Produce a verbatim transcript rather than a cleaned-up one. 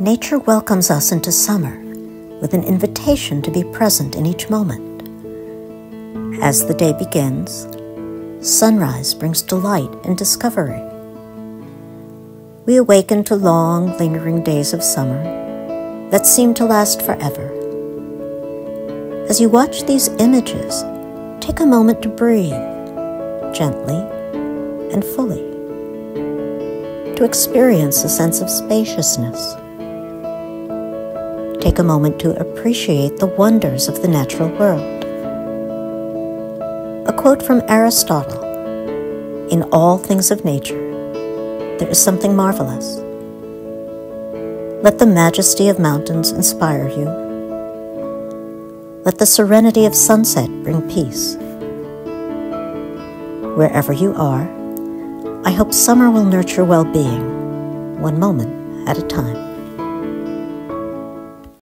Nature welcomes us into summer with an invitation to be present in each moment. As the day begins, sunrise brings delight and discovery. We awaken to long, lingering days of summer that seem to last forever. As you watch these images, take a moment to breathe, gently and fully, to experience a sense of spaciousness. Take a moment to appreciate the wonders of the natural world. A quote from Aristotle: "In all things of nature, there is something marvelous." Let the majesty of mountains inspire you. Let the serenity of sunset bring peace. Wherever you are, I hope summer will nurture well-being, one moment at a time.